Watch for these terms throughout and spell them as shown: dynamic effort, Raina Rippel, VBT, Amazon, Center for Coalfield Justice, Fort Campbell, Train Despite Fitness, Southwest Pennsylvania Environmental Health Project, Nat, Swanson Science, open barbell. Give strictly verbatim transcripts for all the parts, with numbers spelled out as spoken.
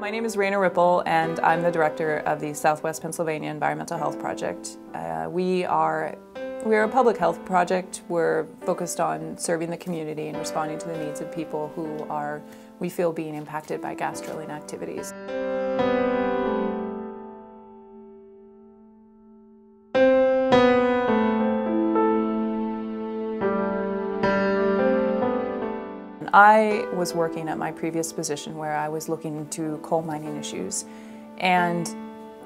My name is Raina Rippel and I'm the director of the Southwest Pennsylvania Environmental Health Project. Uh, we are we're a public health project. We're focused on serving the community and responding to the needs of people who are, we feel, being impacted by gas drilling activities. I was working at my previous position where I was looking into coal mining issues, and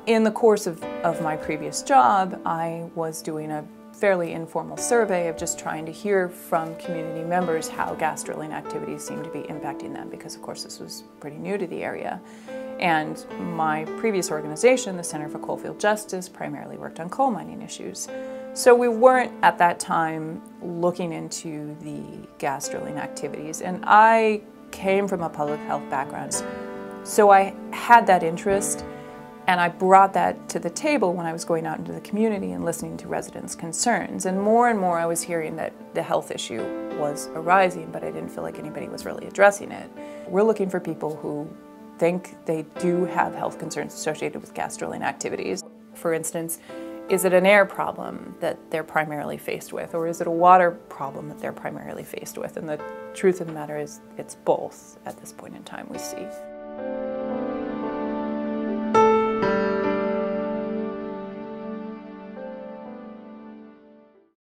in the course of, of my previous job I was doing a fairly informal survey of just trying to hear from community members how gas drilling activities seemed to be impacting them, because of course this was pretty new to the area. And my previous organization, the Center for Coalfield Justice, primarily worked on coal mining issues. So we weren't at that time looking into the gas drilling activities, and I came from a public health background, so I had that interest and I brought that to the table when I was going out into the community and listening to residents' concerns. And more and more I was hearing that the health issue was arising, but I didn't feel like anybody was really addressing it. We're looking for people who think they do have health concerns associated with gas drilling activities. For instance, is it an air problem that they're primarily faced with, or is it a water problem that they're primarily faced with? And the truth of the matter is, it's both at this point in time we see.